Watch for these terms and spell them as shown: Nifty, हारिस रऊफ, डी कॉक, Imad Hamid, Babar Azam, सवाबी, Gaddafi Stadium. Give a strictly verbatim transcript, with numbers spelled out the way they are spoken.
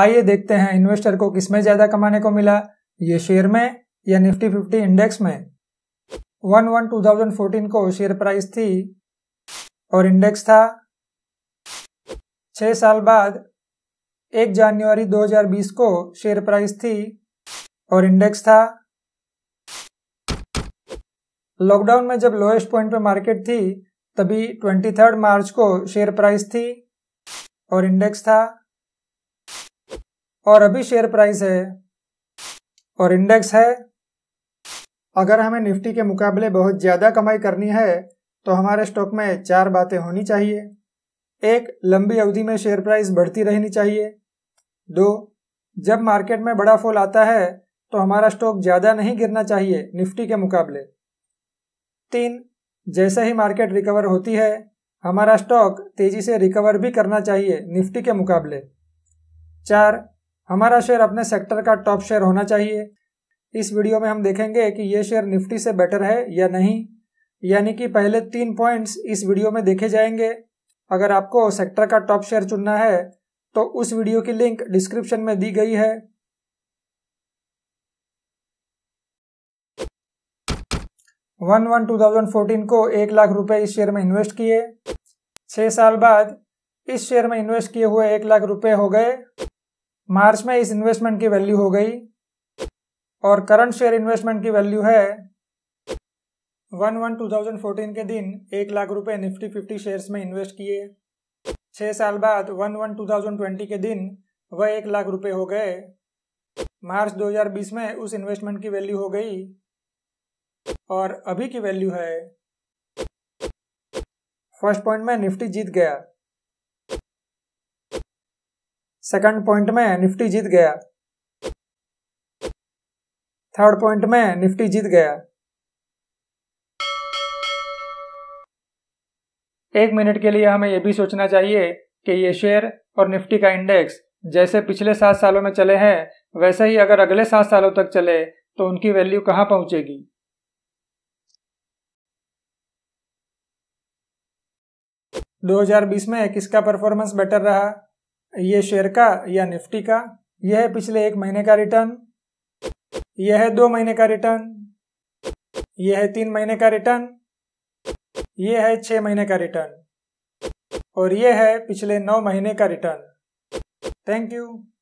आइए देखते हैं इन्वेस्टर को किसमें ज्यादा कमाने को मिला, ये शेयर में या निफ्टी फिफ्टी इंडेक्स में। One one two thousand fourteen को शेयर प्राइस थी और इंडेक्स था। छह साल बाद एक जनवरी दो हज़ार बीस को शेयर प्राइस थी और इंडेक्स था। लॉकडाउन में जब लोएस्ट पॉइंट पे मार्केट थी तभी तेईस मार्च को शेयर प्राइस थी और इंडेक्स था, और अभी शेयर प्राइस है और इंडेक्स है। अगर हमें निफ्टी के मुकाबले बहुत ज़्यादा कमाई करनी है तो हमारे स्टॉक में चार बातें होनी चाहिए। एक, लंबी अवधि में शेयर प्राइस बढ़ती रहनी चाहिए। दो, जब मार्केट में बड़ा फॉल आता है तो हमारा स्टॉक ज़्यादा नहीं गिरना चाहिए निफ्टी के मुकाबले। तीन, जैसे ही मार्केट रिकवर होती है हमारा स्टॉक तेज़ी से रिकवर भी करना चाहिए निफ्टी के मुकाबले। चार, हमारा शेयर अपने सेक्टर का टॉप शेयर होना चाहिए। इस वीडियो में हम देखेंगे कि ये शेयर निफ्टी से बेटर है या नहीं, यानी कि पहले तीन पॉइंट्स इस वीडियो में देखे जाएंगे। अगर आपको सेक्टर का टॉप शेयर चुनना है तो उस वीडियो की लिंक डिस्क्रिप्शन में दी गई है। One one two thousand fourteen को एक लाख रुपए इस शेयर में इन्वेस्ट किए। छह साल बाद इस शेयर में इन्वेस्ट किए हुए एक लाख रुपए हो गए। मार्च में इस इन्वेस्टमेंट की वैल्यू हो गई और करंट शेयर इन्वेस्टमेंट की वैल्यू है। One one two thousand fourteen के दिन एक लाख रुपए निफ्टी फिफ्टी शेयर्स में इन्वेस्ट किए। छः साल बाद one one two thousand twenty के दिन वह एक लाख रुपए हो गए। मार्च दो हज़ार बीस में उस इन्वेस्टमेंट की वैल्यू हो गई और अभी की वैल्यू है। फर्स्ट पॉइंट में निफ्टी जीत गया, सेकंड पॉइंट में निफ्टी जीत गया, थर्ड पॉइंट में निफ्टी जीत गया। एक मिनट के लिए हमें यह भी सोचना चाहिए कि ये शेयर और निफ्टी का इंडेक्स जैसे पिछले सात सालों में चले हैं वैसे ही अगर अगले सात सालों तक चले तो उनकी वैल्यू कहाँ पहुंचेगी। दो हज़ार बीस में किसका परफॉर्मेंस बेटर रहा, ये शेयर का या निफ्टी का? यह है पिछले एक महीने का रिटर्न, यह है दो महीने का रिटर्न, यह है तीन महीने का रिटर्न, ये है छः महीने का रिटर्न और ये है पिछले नौ महीने का रिटर्न। Thank you.